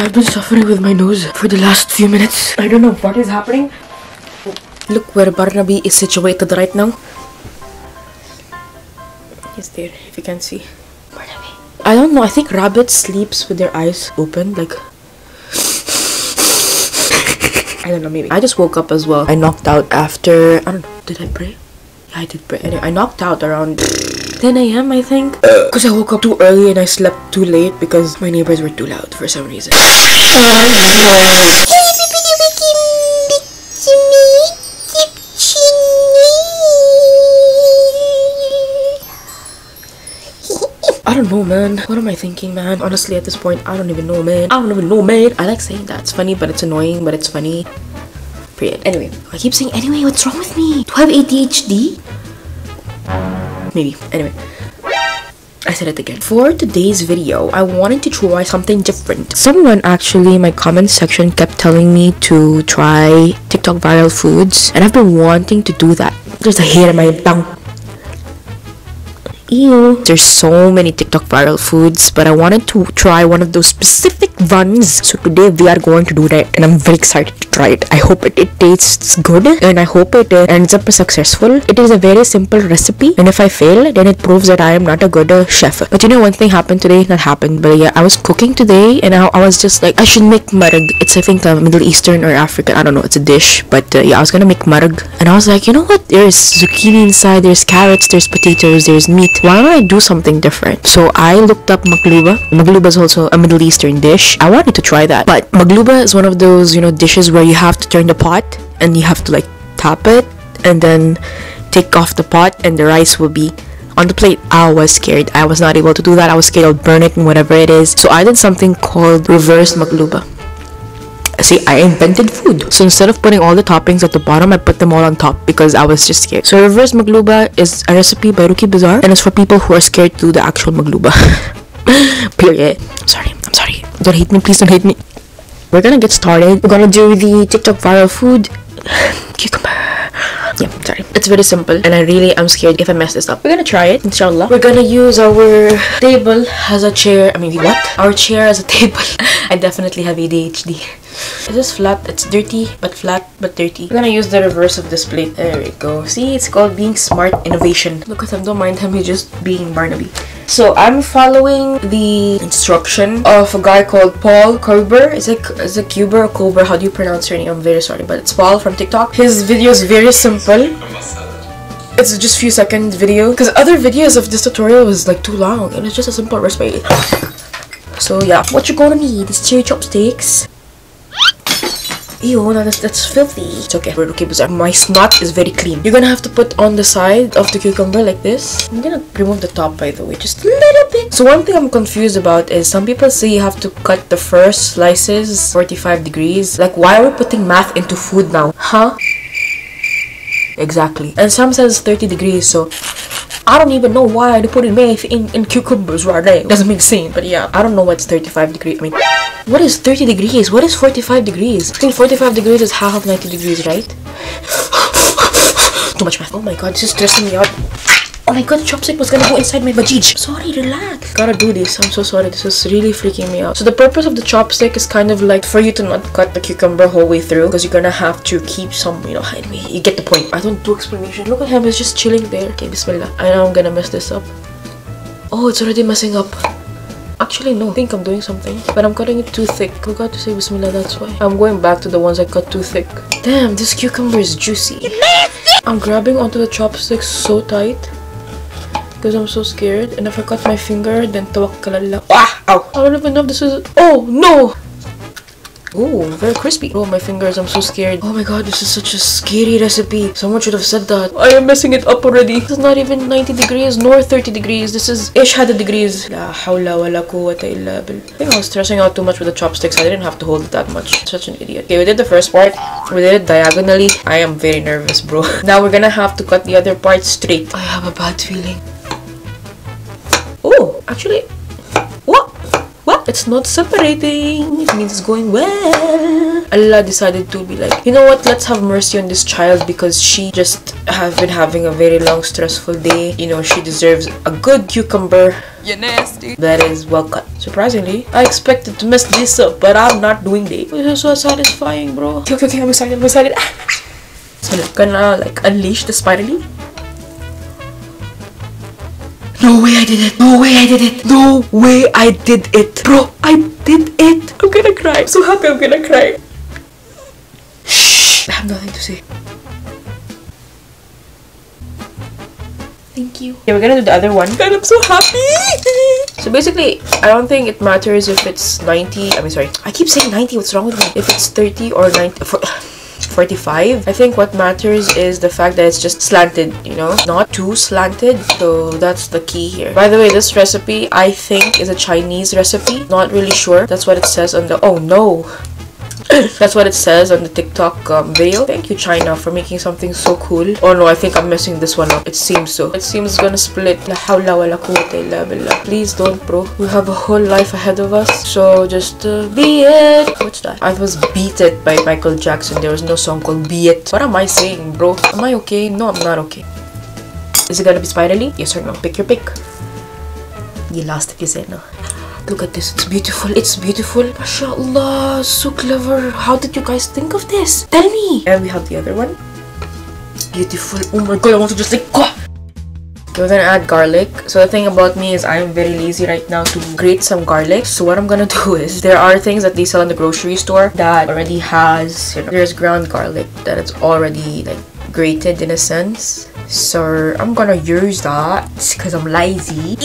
I've been suffering with my nose for the last few minutes. I don't know what is happening. Look where Barnaby is situated right now. He's there, if you can see. Barnaby. I don't know, I think rabbit sleeps with their eyes open, like... I don't know, maybe. I just woke up as well. I knocked out after... I don't know, did I pray? Yeah, I did pray. Anyway, I knocked out around... 10 AM I think, because I woke up too early and I slept too late because my neighbors were too loud for some reason. I don't know, man. What am I thinking, man? Honestly, at this point, I don't even know, man. I don't even know, man. I like saying that. It's funny, but it's annoying, but it's funny. Period. Anyway, I keep saying anyway. What's wrong with me? Do I have ADHD? Maybe. Anyway, I said it again. For today's video, I wanted to try something different. Someone actually in my comment section kept telling me to try TikTok viral foods, and I've been wanting to do that. There's a hair in my tongue. Ew. There's so many TikTok viral foods, but I wanted to try one of those specific ones. So today we are going to do that, and I'm very excited to try it. I hope it tastes good, and I hope it ends up successful. It is a very simple recipe, and if I fail, then it proves that I am not a good chef. But you know, one thing happened today, not happened, but yeah, I was cooking today, and I was just like, I should make murg. It's, I think, Middle Eastern or African. I don't know. It's a dish, but yeah, I was gonna make murg, and I was like, you know what? There's zucchini inside, there's carrots, there's potatoes, there's meat. Why don't I do something different? So I looked up magluba. Magluba is also a Middle Eastern dish. I wanted to try that, but magluba is one of those, you know, dishes where you have to turn the pot and you have to like tap it and then take off the pot and the rice will be on the plate. I was scared. I was not able to do that. I was scared I'll burn it and whatever it is. So I did something called reverse magluba. See, I invented food. So instead of putting all the toppings at the bottom, I put them all on top because I was just scared. So reverse magluba is a recipe by Ruki Bazaar, and it's for people who are scared to do the actual magluba. Period. Sorry, I'm sorry. Don't hate me, please don't hate me. We're gonna get started. We're gonna do the TikTok viral food. Cucumber. Yeah, sorry. It's very simple, and I really am scared if I mess this up. We're gonna try it, inshallah. We're gonna use our table as a chair. I mean, what? Our chair as a table. I definitely have ADHD. This is flat. It's dirty, but flat, but dirty. We're gonna use the reverse of this plate. There we go. See, it's called being smart innovation. Look at him. Don't mind him. He's just being Barnaby. So I'm following the instruction of a guy called Paul Kober. Is it Kuber or Kober? How do you pronounce your name? I'm very sorry, but it's Paul from TikTok. His video is very simple. It's just few second video. Because other videos of this tutorial was like too long, and it's just a simple recipe. So yeah, what you're gonna need is 2 chopsticks. Ew, that's filthy. It's okay, we're okay, Bazaar. My snot is very clean. You're gonna have to put on the side of the cucumber like this. I'm gonna remove the top, by the way, just a little bit. So one thing I'm confused about is some people say you have to cut the first slices 45 degrees. Like, why are we putting math into food now? Huh? Exactly. And some says 30 degrees, so... I don't even know why they put in math in cucumbers right there. Doesn't make sense. But yeah, I don't know what's 35 degrees. I mean, what is 30 degrees? What is 45 degrees? I think 45 degrees is half of 90 degrees, right? Too much math. Oh my god, this is stressing me out. Oh my god, chopstick was gonna go inside my vajij. Sorry, relax. Gotta do this. I'm so sorry. This is really freaking me out. So the purpose of the chopstick is kind of like for you to not cut the cucumber whole way through, because you're gonna have to keep some, you know, anyway, you get the point. I don't do explanation. Look at him. He's just chilling there. Okay, bismillah. I know I'm gonna mess this up. Oh, it's already messing up. Actually, no. I think I'm doing something, but I'm cutting it too thick. I forgot to say bismillah, that's why. I'm going back to the ones I cut too thick. Damn, this cucumber is juicy. I'm grabbing onto the chopstick so tight, because I'm so scared, and if I cut my finger, then tawakkalallah. Ah, ow! I don't even know if this is... Oh, no! Oh, very crispy. Oh, my fingers, I'm so scared. Oh my god, this is such a scary recipe. Someone should have said that. I am messing it up already. This is not even 90 degrees nor 30 degrees. This is ish had degrees. La hawla wa la quwwata illa billah. I think I was stressing out too much with the chopsticks. I didn't have to hold it that much. Such an idiot. Okay, we did the first part. We did it diagonally. I am very nervous, bro. Now we're gonna have to cut the other part straight. I have a bad feeling. Oh, actually, what? It's not separating. It means it's going well. Allah decided to be like, you know what? Let's have mercy on this child, because she just has been having a very long, stressful day. You know, she deserves a good cucumber. You're nasty. That is well cut. So Surprisingly, I expected to mess this up, but I'm not doing it. This is so satisfying, bro. Okay, I'm excited. So I'm gonna like unleash the spirally. No way I did it. Bro, I did it. I'm gonna cry. I'm so happy I'm gonna cry. Shh. I have nothing to say. Thank you. Okay, we're gonna do the other one. God, I'm so happy. So basically, I don't think it matters if it's 90. I mean, sorry. I keep saying 90. What's wrong with me? If it's 30 or 90. 45. I think what matters is the fact that it's just slanted, you know, not too slanted. So that's the key here. By the way, this recipe I think is a Chinese recipe. Not really sure. That's what it says on the that's what it says on the TikTok video. Thank you, China, for making something so cool. Oh no, I think I'm messing this one up. It seems so. It seems it's gonna split. La hawla wa la quwwata illa billah. Please don't, bro. We have a whole life ahead of us. So just be it. What's that? I was Beat It by Michael Jackson. There was no song called Be It. What am I saying, bro? Am I okay? No, I'm not okay. Is it gonna be spirally? Yes or no? Pick your pick. You lost it, no? Look at this, it's beautiful. Masha'Allah, so clever. How did you guys think of this? Tell me. And we have the other one. Beautiful. Oh my god, I want to just like go. We're gonna add garlic. So the thing about me is I'm very lazy right now to grate some garlic. So what I'm gonna do is, there are things that they sell in the grocery store that already has, you know, there's ground garlic that it's already like grated in a sense. So I'm gonna use that because I'm lazy.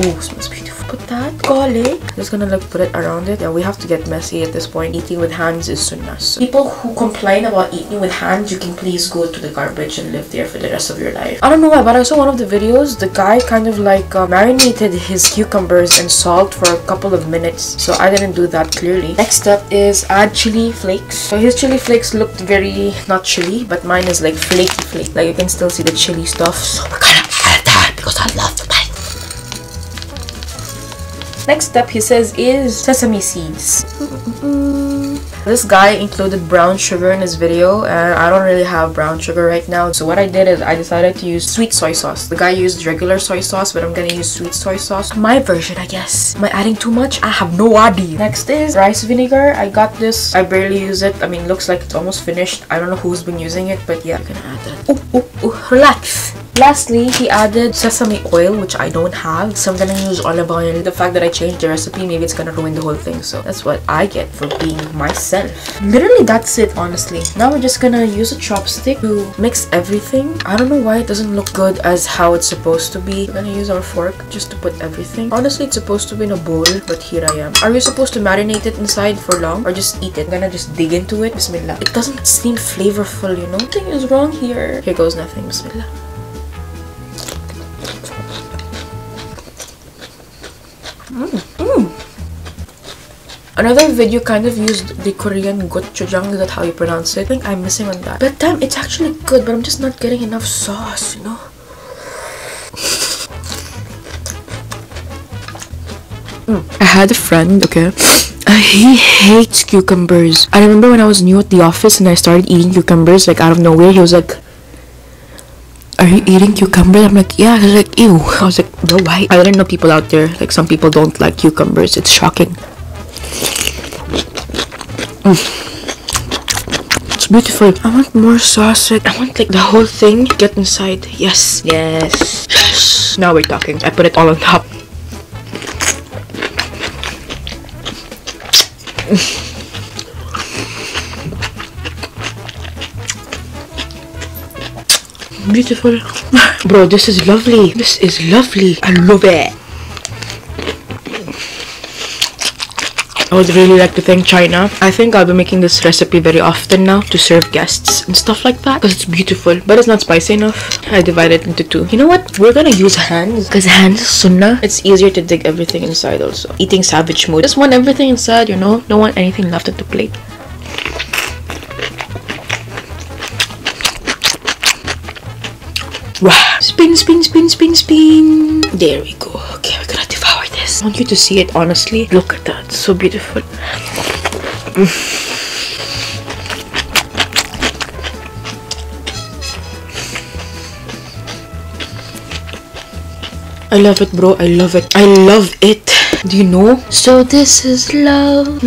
Ooh, smells beautiful. Put that garlic. Just gonna like put it around it, and we have to get messy at this point. Eating with hands is sunnah. So people who complain about eating with hands, you can please go to the garbage and live there for the rest of your life. I don't know why, but I saw one of the videos. The guy kind of like marinated his cucumbers in salt for a couple of minutes. So I didn't do that clearly. Next up is add chili flakes. So his chili flakes looked very not chili, but mine is like flaky flake. Like you can still see the chili stuff. So we're gonna add that because I love it. Next up, he says, is sesame seeds. This guy included brown sugar in his video, and I don't really have brown sugar right now. So what I did is I decided to use sweet soy sauce. The guy used regular soy sauce, but I'm gonna use sweet soy sauce. My version, I guess. Am I adding too much? I have no idea. Next is rice vinegar. I got this. I barely use it. I mean, looks like it's almost finished. I don't know who's been using it, but yeah, I'm gonna add that. Relax. Lastly, he added sesame oil, which I don't have, so I'm gonna use olive oil. The fact that I changed the recipe, maybe it's gonna ruin the whole thing, so that's what I get for being myself. Literally, that's it, honestly. Now we're just gonna use a chopstick to mix everything. I don't know why it doesn't look good as how it's supposed to be. We're gonna use our fork just to put everything. Honestly, it's supposed to be in a bowl, but here I am. Are you supposed to marinate it inside for long or just eat it? I'm gonna just dig into it. Bismillah. It doesn't seem flavorful, you know? Nothing is wrong here. Here goes nothing. Bismillah. Another video kind of used the Korean gochujang, is that how you pronounce it? I think I'm missing on that. But damn, it's actually good, but I'm just not getting enough sauce, you know? I had a friend, okay? He hates cucumbers. I remember when I was new at the office and I started eating cucumbers, like out of nowhere, he was like, "Are you eating cucumbers?" I'm like, "Yeah." He's like, "Ew." I was like, "No, why?" I didn't know people out there, like some people don't like cucumbers. It's shocking. It's beautiful. I want more sausage. I want like the whole thing to get inside. Yes. Yes. Yes. Now we're talking. I put it all on top. Beautiful. Bro, this is lovely. This is lovely. I love it. I would really like to thank China. I think I'll be making this recipe very often now to serve guests and stuff like that because it's beautiful, but it's not spicy enough. I divide it into two. You know what? We're gonna use hands because hands sunnah. It's easier to dig everything inside also. Eating savage mode. Just want everything inside, you know? Don't want anything left at the plate. Wow. Spin, spin, spin, spin, spin. There we go. Okay, we're gonna devour this. I want you to see it, honestly. Look at that. It's so beautiful. I love it, bro. I love it. I love it. Do you know? So this is love.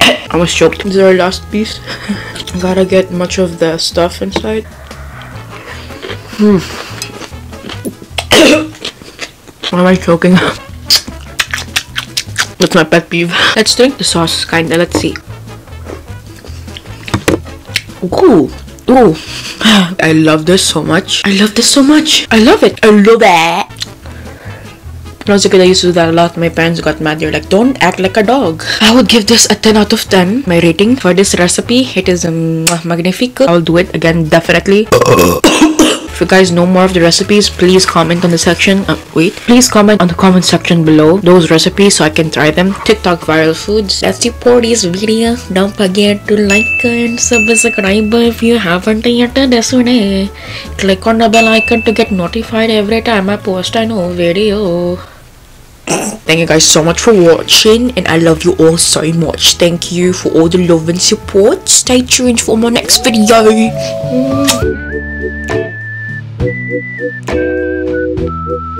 I was choked. This is our last piece. I gotta get much of the stuff inside. Why am I choking? That's my pet peeve. Let's drink the sauce, kinda. Let's see. Ooh. Ooh. I love this so much. I love this so much. I love it. I love it. When I was a kid, I used to do that a lot. My parents got mad. They were like, don't act like a dog. I would give this a 10 out of 10. My rating for this recipe, it is magnifique. I'll do it again, definitely. If you guys know more of the recipes, please comment on the section. Please comment on the comment section below those recipes so I can try them. TikTok viral foods. That's it for this video. Don't forget to like and subscribe if you haven't yet. Click on the bell icon to get notified every time I post a new video. Thank you guys so much for watching, and I love you all so much. Thank you for all the love and support. Stay tuned for my next video. Thank you.